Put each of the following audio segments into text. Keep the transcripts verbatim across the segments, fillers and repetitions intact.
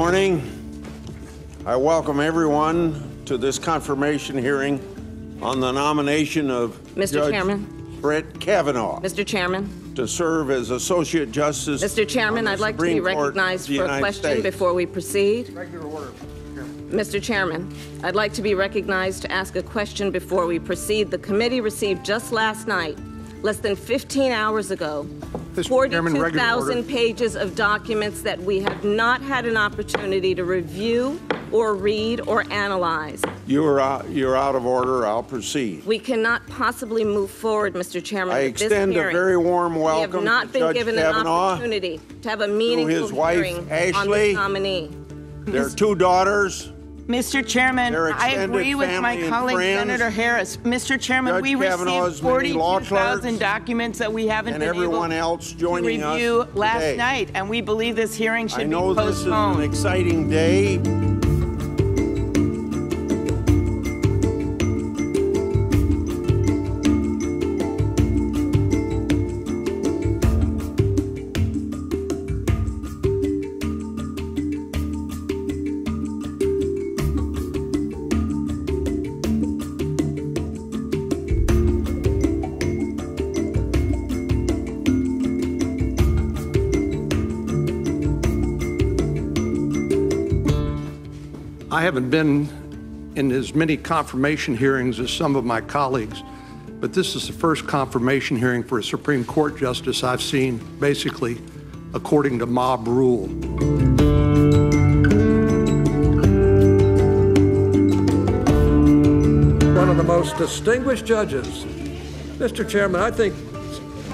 morning. I welcome everyone to this confirmation hearing on the nomination of Mister Judge Chairman Brett Kavanaugh. Mister Chairman, to serve as Associate Justice. Mister Chairman, I'd like Supreme to be recognized for a question States. Before we proceed. Regular order. Mister Chairman, I'd like to be recognized to ask a question before we proceed. The committee received just last night, less than fifteen hours ago, forty-two thousand pages of documents that we have not had an opportunity to review or read or analyze. You're out, you're out of order. I'll proceed. We cannot possibly move forward, Mister Chairman. I extend a very warm welcome. We have not been given an opportunity to have a meaningful hearing on the nominee. Their two daughters. Mister Chairman, I agree with my colleague, Senator Harris. Mister Chairman, Judge we received forty-two thousand documents that we haven't been able to review last night, and we believe this hearing should be postponed. I know this is an exciting day. I haven't been in as many confirmation hearings as some of my colleagues, but this is the first confirmation hearing for a Supreme Court justice I've seen basically according to mob rule. One of the most distinguished judges. Mister Chairman, I think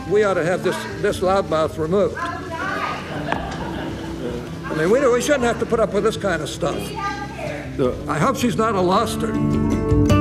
we ought to have this, this loudmouth removed. I mean, we, we shouldn't have to put up with this kind of stuff. I hope she's not a loster.